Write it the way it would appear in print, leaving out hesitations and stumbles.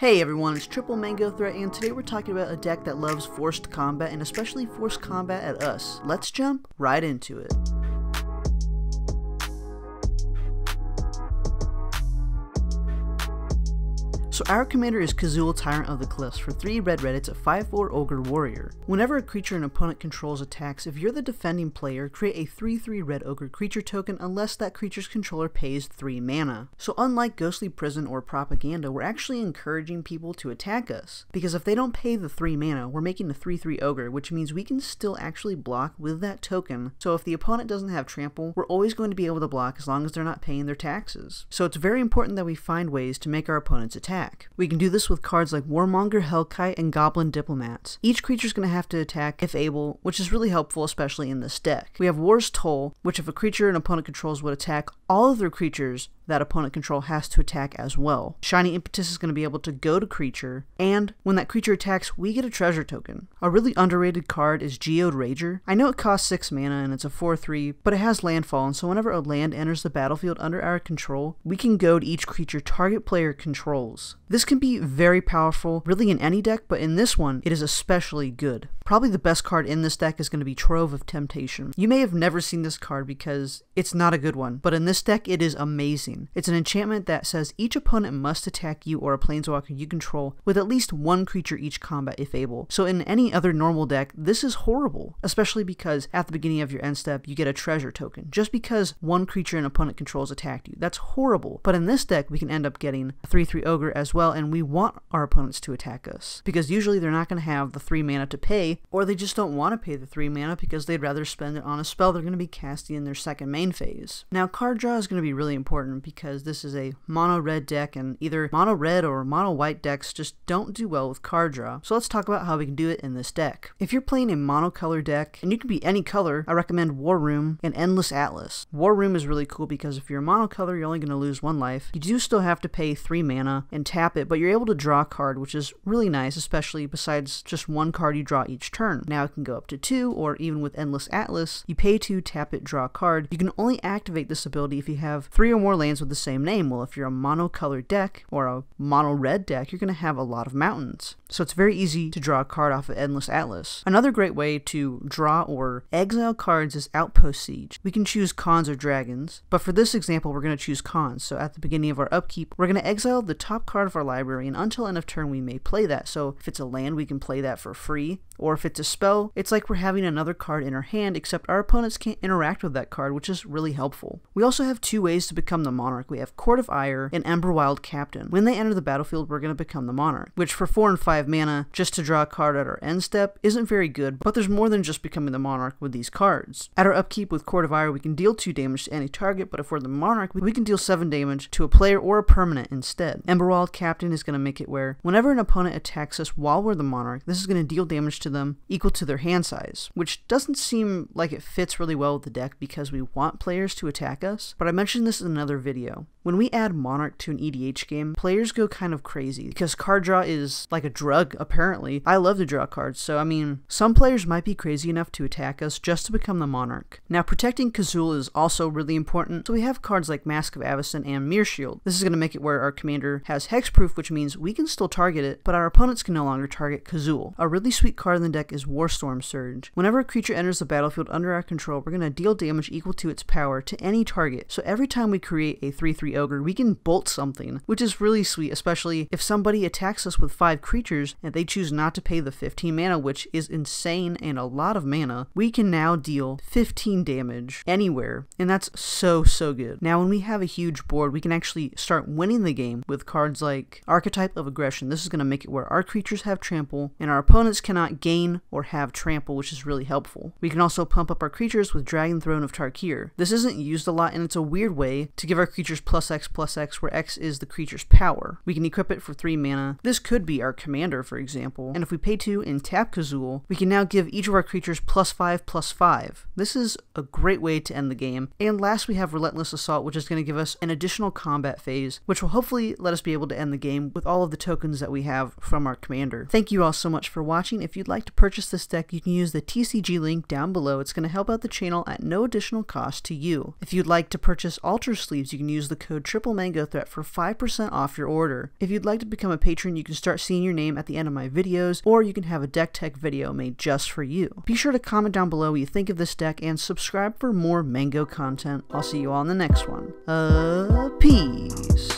Hey everyone, it's Triple Mango Threat, and today we're talking about a deck that loves forced combat, and especially forced combat at us. Let's jump right into it. So our commander is Kazuul Tyrant of the Cliffs for 3 red, it's a 5/4 Ogre Warrior. Whenever a creature an opponent controls attacks, if you're the defending player, create a 3/3 red Ogre creature token unless that creature's controller pays 3 mana. So unlike Ghostly Prison or Propaganda, we're actually encouraging people to attack us, because if they don't pay the 3 mana, we're making a 3/3 Ogre, which means we can still actually block with that token. So if the opponent doesn't have trample, we're always going to be able to block as long as they're not paying their taxes. So it's very important that we find ways to make our opponents attack. We can do this with cards like Warmonger Hellkite and Goblin Diplomats. Each creature's going to have to attack if able, which is really helpful especially in this deck. We have War's Toll, which if a creature an opponent controls would attack, all of their creatures that opponent control has to attack as well. Shiny Impetus is going to be able to go to creature, and when that creature attacks, we get a treasure token. A really underrated card is Geode Rager. I know it costs 6 mana and it's a 4/3, but it has landfall, and so whenever a land enters the battlefield under our control, we can goad each creature target player controls. This can be very powerful, really in any deck, but in this one, it is especially good. Probably the best card in this deck is going to be Trove of Temptation. You may have never seen this card because it's not a good one, but in this deck, it is amazing. It's an enchantment that says each opponent must attack you or a planeswalker you control with at least one creature each combat if able. So in any other normal deck, this is horrible, especially because at the beginning of your end step, you get a treasure token. Just because one creature an opponent controls attacked you, that's horrible. But in this deck, we can end up getting a 3/3 Ogre as well, and we want our opponents to attack us, because usually they're not going to have the 3 mana to pay, or they just don't want to pay the 3 mana because they'd rather spend it on a spell they're going to be casting in their second main phase. Now card draw is going to be really important because this is a mono red deck, and either mono red or mono white decks just don't do well with card draw. So let's talk about how we can do it in this deck. If you're playing a monocolor deck, and you can be any color, I recommend War Room and Endless Atlas. War Room is really cool because if you're monocolor, you're only going to lose 1 life. You do still have to pay 3 mana and tap it, but you're able to draw a card, which is really nice, especially besides just 1 card you draw each turn. Now it can go up to 2, or even with Endless Atlas, you pay 2, tap it, draw a card. You can only activate this ability if you have 3 or more lands with the same name. Well, if you're a mono-color deck or a mono-red deck, you're going to have a lot of mountains. So it's very easy to draw a card off of Endless Atlas. Another great way to draw or exile cards is Outpost Siege. We can choose cons or dragons, but for this example, we're going to choose cons. So at the beginning of our upkeep, we're going to exile the top card of our library, and until end of turn, we may play that. So if it's a land, we can play that for free, or if it's a spell, it's like we're having another card in our hand, except our opponents can't interact with that card, which is really helpful. We also have 2 ways to become the Monarch. We have Court of Ire and Emberwild Captain. When they enter the battlefield, we're going to become the Monarch, which for 4 and 5 mana, just to draw a card at our end step, isn't very good, but there's more than just becoming the Monarch with these cards. At our upkeep with Court of Ire, we can deal 2 damage to any target, but if we're the Monarch, we can deal 7 damage to a player or a permanent instead. Emberwild Captain is going to make it where whenever an opponent attacks us while we're the Monarch, this is going to deal damage to them equal to their hand size, which doesn't seem like it fits really well with the deck because we want players to attack us, but I mentioned this in another video. When we add Monarch to an EDH game, players go kind of crazy because card draw is like a drug, apparently. I love to draw cards, so I mean, some players might be crazy enough to attack us just to become the Monarch. Now, protecting Kazuul is also really important, so we have cards like Mask of Avacyn and Mirri's Shield. This is going to make it where our commander has hexproof, which means we can still target it, but our opponents can no longer target Kazuul. A really sweet card in the deck is Warstorm Surge. Whenever a creature enters the battlefield under our control, we're going to deal damage equal to its power to any target. So every time we create a 3/3 Ogre, we can bolt something, which is really sweet, especially if somebody attacks us with 5 creatures and they choose not to pay the 15 mana, which is insane and a lot of mana. We can now deal 15 damage anywhere, and that's so good. Now when we have a huge board, we can actually start winning the game with cards like Archetype of Aggression. This is going to make it where our creatures have trample and our opponents cannot gain or have trample, which is really helpful. We can also pump up our creatures with Dragon Throne of Tarkir. This isn't used a lot, and it's a weird way to give our creatures +X+X, where X is the creature's power. We can equip it for 3 mana. This could be our commander, for example, and if we pay 2 and tap Kazuul, we can now give each of our creatures +5/+5. This is a great way to end the game. And last, we have Relentless Assault, which is going to give us an additional combat phase, which will hopefully let us be able to end the game with all of the tokens that we have from our commander. Thank you all so much for watching. If you'd like to purchase this deck, you can use the TCG link down below. It's going to help out the channel at no additional cost to you. If you'd like to purchase Ultra Sleeves, you you can use the code TripleMangoThreat for 5% off your order. If you'd like to become a patron, you can start seeing your name at the end of my videos, or you can have a deck tech video made just for you. Be sure to comment down below what you think of this deck and subscribe for more Mango content. I'll see you all in the next one. Peace.